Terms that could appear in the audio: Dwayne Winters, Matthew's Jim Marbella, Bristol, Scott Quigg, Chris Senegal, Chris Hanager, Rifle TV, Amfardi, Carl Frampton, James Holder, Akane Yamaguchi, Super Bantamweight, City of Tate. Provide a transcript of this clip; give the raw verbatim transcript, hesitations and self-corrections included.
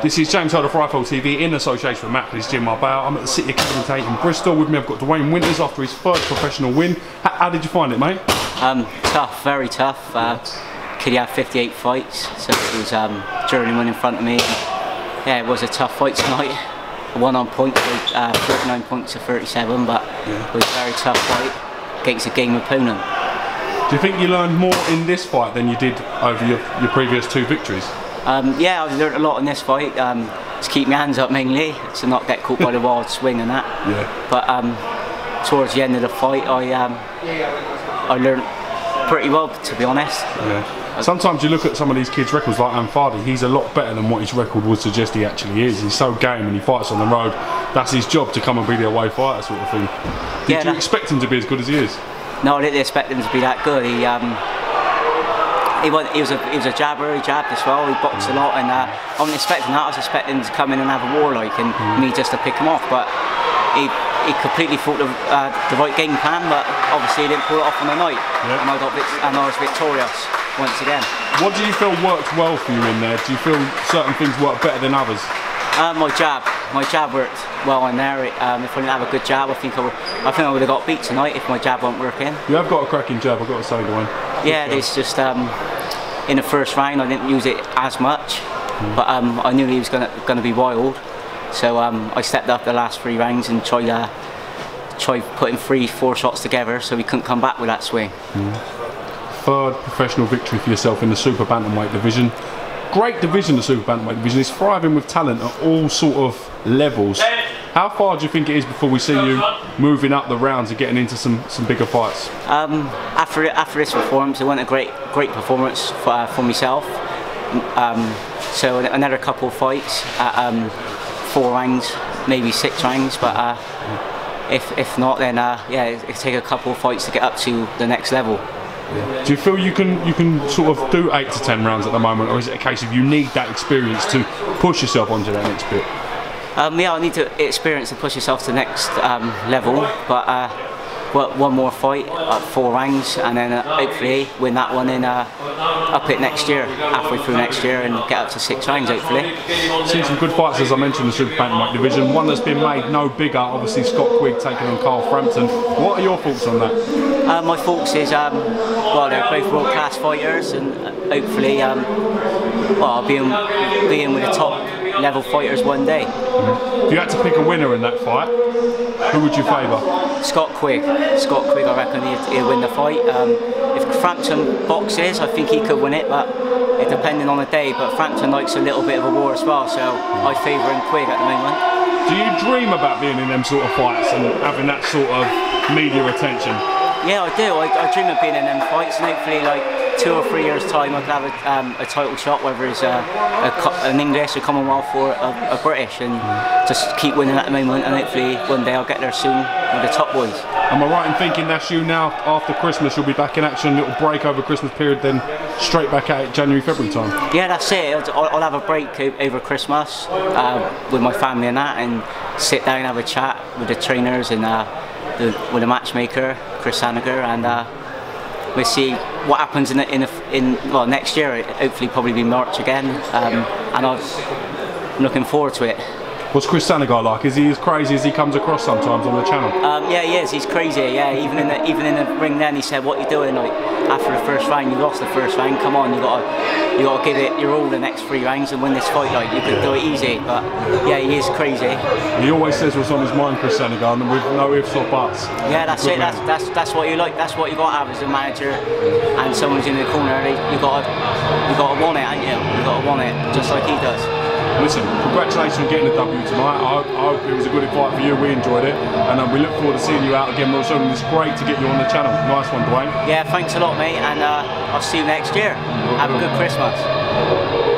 This is James Holder for Rifle T V in association with Matthew's Jim Marbella. I'm at the City of Tate in Bristol. With me I've got Dwayne Winters after his first professional win. How, how did you find it, mate? Um, tough, very tough. Uh, kid had fifty-eight fights, so it was um, journeyman in front of me. Yeah, it was a tough fight tonight. I won on points, with, uh, thirty-nine points to thirty-seven, but yeah. It was a very tough fight against a game opponent. Do you think you learned more in this fight than you did over your, your previous two victories? Um, yeah, I've learned a lot in this fight, um, to keep my hands up mainly, to not get caught by the wild swing and that. Yeah. But um, towards the end of the fight, I um, I learned pretty well, to be honest. Yeah. Sometimes you look at some of these kids' records, like Amfardi, he's a lot better than what his record would suggest he actually is. He's so game and he fights on the road. That's his job, to come and be the away fighter sort of thing. Did yeah, you expect him to be as good as he is? No, I didn't expect him to be that good. He, um, He was, he was a he was a jabber. He jabbed as well. He boxed a lot, and uh, I wasn't expecting that. I was expecting him to come in and have a war like, and mm. me just to pick him off. But he he completely fought the uh, the right game plan, but obviously he didn't pull it off on the night. Yep. And I got and I was victorious once again. What do you feel worked well for you in there? Do you feel certain things work better than others? Uh, my jab, my jab worked well in there. It, um, if I didn't have a good jab, I think I would, I think I would have got beat tonight if my jab weren't working. You have got a cracking jab, I've got to say, Dwayne. Yeah, it's just um, in the first round I didn't use it as much, mm. but um, I knew he was gonna gonna be wild, so um, I stepped up the last three rounds and tried uh, tried putting three, four shots together, so he couldn't come back with that swing. Mm. Third professional victory for yourself in the Super Bantamweight division. Great division, the Super Bantamweight division. It's thriving with talent at all sort of levels. How far do you think it is before we see you moving up the rounds and getting into some some bigger fights? Um, after after this performance, it wasn't a great great performance for, uh, for myself. Um, so another couple of fights, at, um, four rounds, maybe six rounds. But uh, if if not, then uh, yeah, it'll take a couple of fights to get up to the next level. Yeah. Do you feel you can you can sort of do eight to ten rounds at the moment, or is it a case of you need that experience to push yourself onto that next bit? Um, yeah, I need to experience to push yourself to the next um, level, but uh, well, one more fight, uh, four rounds, and then uh, hopefully win that one in uh, up it next year, halfway through next year, and get up to six rounds hopefully. Seen some good fights, as I mentioned, in the Super Bantamweight division. One that's been made no bigger, obviously Scott Quigg taking on Carl Frampton. What are your thoughts on that? Uh, my thoughts is, um, well, they're both world-class fighters, and hopefully, um, well, I'll be in, be in with the top-level fighters one day. Mm-hmm. If you had to pick a winner in that fight, who would you favour? Scott Quigg. Scott Quigg, I reckon he'll, he'll win the fight. Um, if Frampton boxes, I think he could win it, but it depending on the day. But Frampton likes a little bit of a war as well, so I favour him Quigg at the moment. Do you dream about being in them sort of fights and having that sort of media attention? Yeah, I do. I, I dream of being in them fights, and hopefully, like two or three years' time, I can have a, um, a title shot, whether it's a, a, an English, a Commonwealth, or a, a British, and mm. just keep winning at the moment. And hopefully, one day I'll get there soon with the top boys. Am I right in thinking that's you now? After Christmas, you'll be back in action. Little break over Christmas period, then straight back at it January, February time. Yeah, that's it. I'll, I'll have a break over Christmas uh, with my family and that, and sit down and have a chat with the trainers and. Uh, The, with a matchmaker, Chris Hanager, and uh, we'll see what happens in the, in, the, in well next year. It hopefully probably be March again, um, and I'm looking forward to it. What's Chris Senegal like? Is he as crazy as he comes across sometimes on the channel? Um, yeah, he is. He's crazy. Yeah, even in the even in the ring then he said, "What are you doing? Like after the first round, you lost the first round. Come on, you gotta you gotta give it your all the next three rounds and win this fight. Like you could yeah. do it easy." But yeah, he is crazy. He always says what's on his mind, Chris Senegal, and with no ifs or buts. Yeah, that's it. That's that's that's what you like. That's what you gotta have as a manager, and someone's in the corner. They, you gotta you gotta want it, ain't you? You gotta want it, just like he does. Listen, congratulations on getting the W tonight. I, I hope it was a good fight for you. We enjoyed it, and um, we look forward to seeing you out again real soon. It's great to get you on the channel. Nice one, Dwayne. Yeah, thanks a lot, mate, and uh, I'll see you next year. Have a good Christmas.